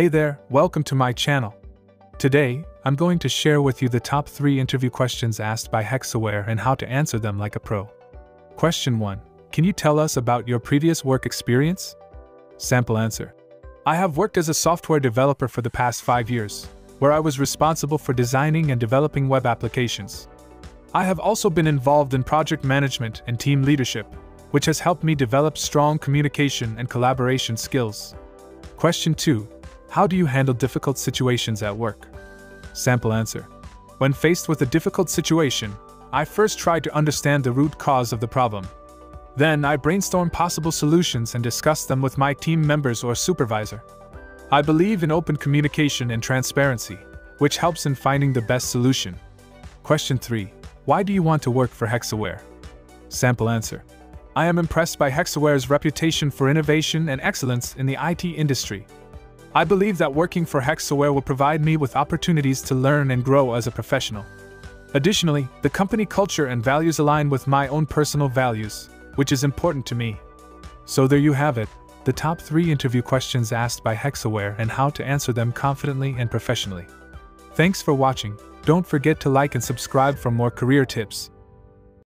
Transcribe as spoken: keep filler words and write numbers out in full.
Hey there, welcome to my channel. Today, I'm going to share with you the top three interview questions asked by Hexaware and how to answer them like a pro. Question one. Can you tell us about your previous work experience? Sample answer. I have worked as a software developer for the past five years, where I was responsible for designing and developing web applications. I have also been involved in project management and team leadership, which has helped me develop strong communication and collaboration skills. Question two. How do you handle difficult situations at work? Sample answer. When faced with a difficult situation, I first try to understand the root cause of the problem. Then I brainstorm possible solutions and discuss them with my team members or supervisor. I believe in open communication and transparency, which helps in finding the best solution. Question three. Why do you want to work for Hexaware? Sample answer. I am impressed by Hexaware's reputation for innovation and excellence in the I T industry. I believe that working for Hexaware will provide me with opportunities to learn and grow as a professional. Additionally, the company culture and values align with my own personal values, which is important to me. So there you have it, the top three interview questions asked by Hexaware and how to answer them confidently and professionally. Thanks for watching. Don't forget to like and subscribe for more career tips.